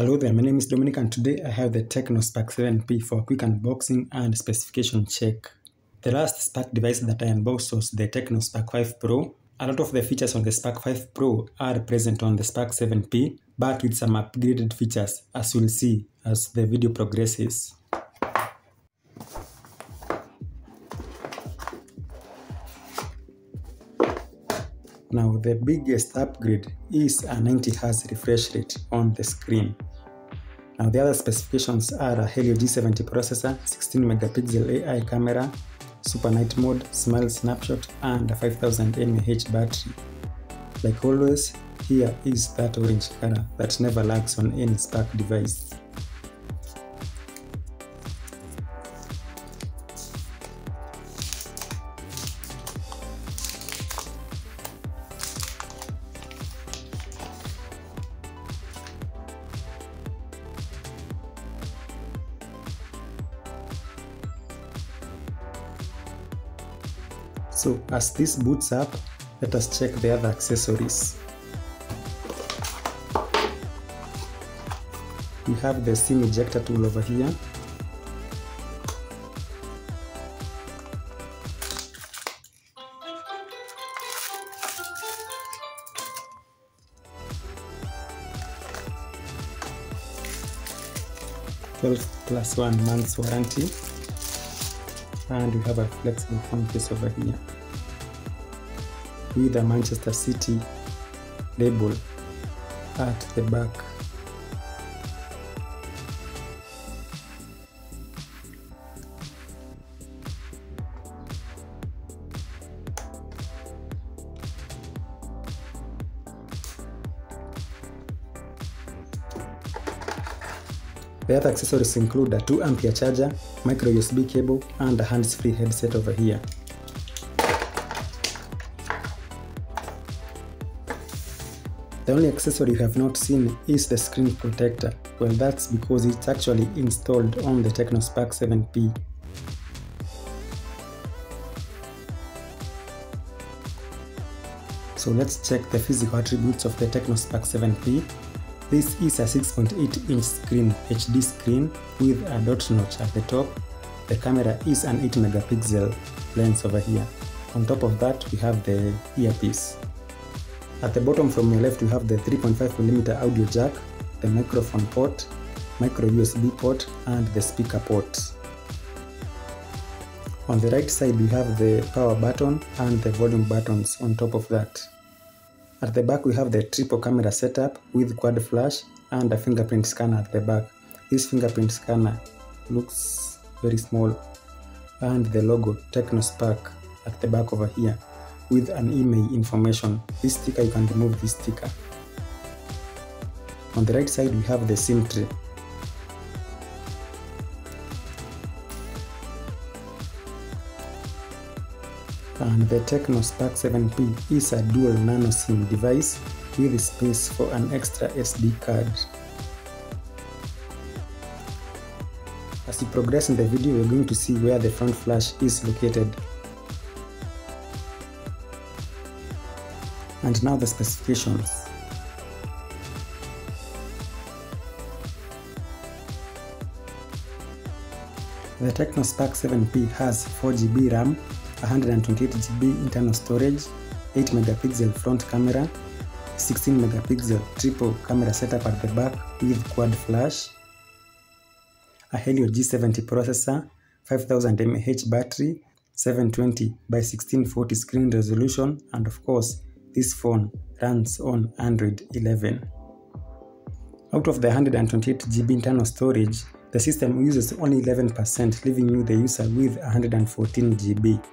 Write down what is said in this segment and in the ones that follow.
Hello there, my name is Dominic and today I have the Tecno Spark 7P for quick unboxing and specification check. The last Spark device that I unboxed was the Tecno Spark 5 Pro. A lot of the features on the Spark 5 Pro are present on the Spark 7P, but with some upgraded features, as you'll see as the video progresses. Now the biggest upgrade is a 90Hz refresh rate on the screen. Now the other specifications are a Helio G70 processor, 16MP AI camera, super night mode, smile snapshot and a 5000 mAh battery. Like always, here is that orange color that never lags on any Spark device. So as this boots up, let us check the other accessories. We have the SIM ejector tool over here. +1 month's warranty. And we have a flexible phone case over here with a Manchester City label at the back. The other accessories include a 2A charger, micro USB cable, and a hands-free headset over here. The only accessory you have not seen is the screen protector. Well, that's because it's actually installed on the Tecno Spark 7P. So let's check the physical attributes of the Tecno Spark 7P. This is a 6.8-inch screen, HD screen, with a dot notch at the top. The camera is an 8MP lens over here. On top of that, we have the earpiece. At the bottom from your left, we have the 3.5mm audio jack, the microphone port, micro USB port, and the speaker port. On the right side, we have the power button and the volume buttons on top of that. At the back we have the triple camera setup with quad flash and a fingerprint scanner at the back. This fingerprint scanner looks very small, and the logo Tecno Spark at the back over here with an email information. This sticker, you can remove this sticker. On the right side we have the SIM tray. And the Tecno Spark 7P is a dual nano SIM device with space for an extra SD card. As you progress in the video, you're going to see where the front flash is located. And now the specifications. The Tecno Spark 7P has 4GB RAM, 128GB internal storage, 8MP front camera, 16MP triple camera setup at the back with quad flash, a Helio G70 processor, 5000mAh battery, 720x1640 screen resolution, and of course this phone runs on Android 11. Out of the 128GB internal storage, the system uses only 11%, leaving you the user with 114GB.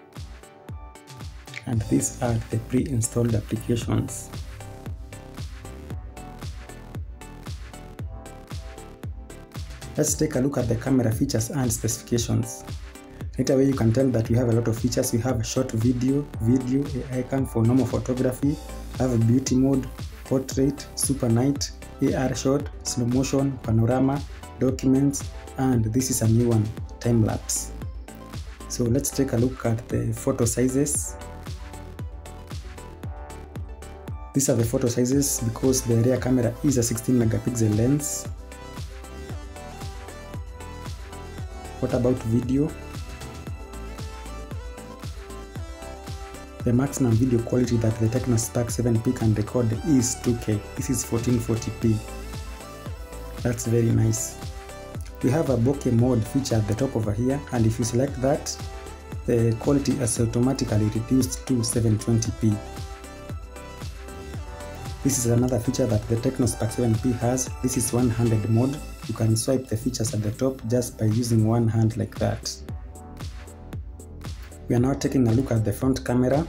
And these are the pre-installed applications. Let's take a look at the camera features and specifications. Right away you can tell that we have a lot of features. We have short video, AI cam for normal photography, have beauty mode, portrait, super night, AR shot, slow motion, panorama, documents, and this is a new one, time-lapse. So let's take a look at the photo sizes. These are the photo sizes because the rear camera is a 16MP lens. What about video? The maximum video quality that the Tecno Spark 7P can record is 2K. This is 1440p. That's very nice. We have a bokeh mode feature at the top over here, and if you select that, the quality is automatically reduced to 720p. This is another feature that the Tecno Spark 7P has. This is 100 mode. You can swipe the features at the top just by using one hand like that. We are now taking a look at the front camera.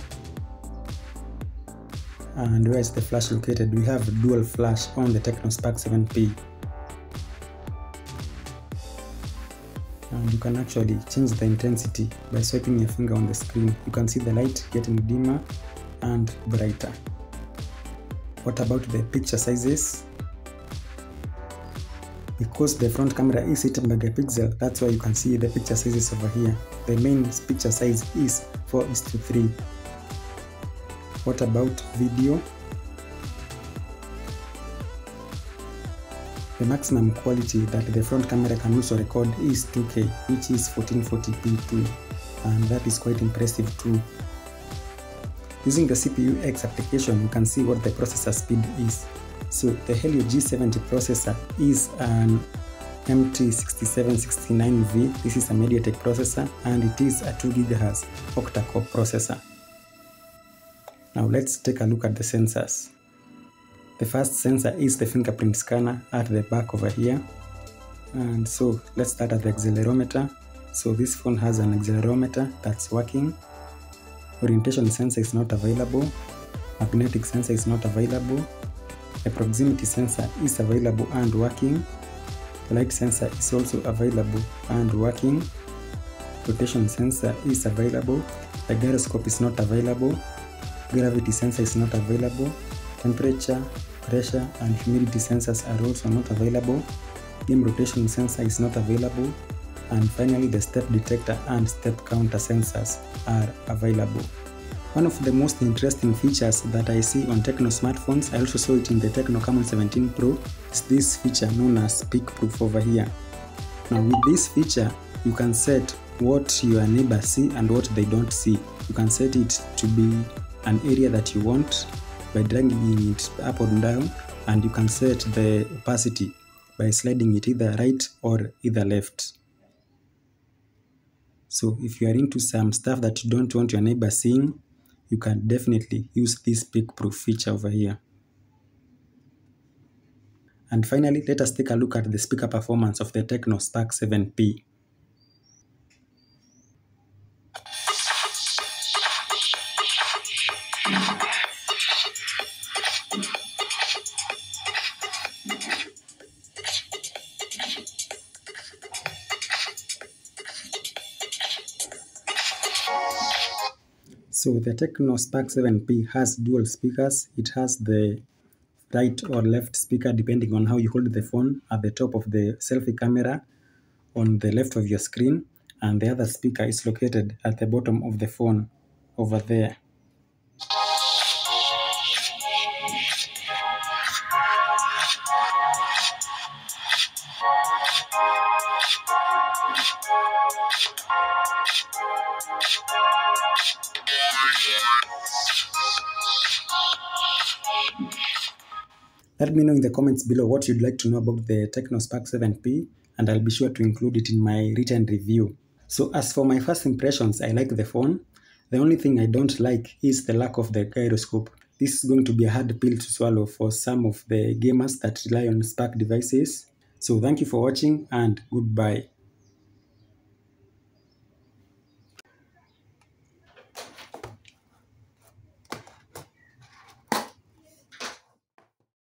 And where is the flash located? We have dual flash on the Tecno Spark 7P. And you can actually change the intensity by swiping your finger on the screen. You can see the light getting dimmer and brighter. What about the picture sizes? Because the front camera is 8 megapixel, that's why you can see the picture sizes over here. The main picture size is 4:3. What about video? The maximum quality that the front camera can also record is 2K, which is 1440p too, and that is quite impressive too. Using the CPU-X application, you can see what the processor speed is. So the Helio G70 processor is an MT6769V. This is a MediaTek processor, and it is a 2 GHz octa-core processor. Now let's take a look at the sensors. The first sensor is the fingerprint scanner at the back over here. And so let's start at the accelerometer. So this phone has an accelerometer that's working. Orientation sensor is not available, magnetic sensor is not available, the proximity sensor is available and working, the light sensor is also available and working, rotation sensor is available, the gyroscope is not available, gravity sensor is not available, temperature, pressure and humidity sensors are also not available, beam rotation sensor is not available, and finally the step detector and step counter sensors are available. One of the most interesting features that I see on Tecno smartphones, I also saw it in the Tecno Camon 17 Pro, is this feature known as Peek Proof over here. Now with this feature, you can set what your neighbors see and what they don't see. You can set it to be an area that you want by dragging it up or down, and you can set the opacity by sliding it either right or either left. So if you are into some stuff that you don't want your neighbor seeing, you can definitely use this Peek Proof feature over here. And finally, let us take a look at the speaker performance of the Tecno Spark 7P. So the Tecno Spark 7P has dual speakers. It has the right or left speaker depending on how you hold the phone at the top of the selfie camera on the left of your screen, and the other speaker is located at the bottom of the phone over there. Let me know in the comments below what you'd like to know about the Tecno Spark 7P, and I'll be sure to include it in my written review. So as for my first impressions, I like the phone. The only thing I don't like is the lack of the gyroscope. This is going to be a hard pill to swallow for some of the gamers that rely on Spark devices. So thank you for watching, and goodbye.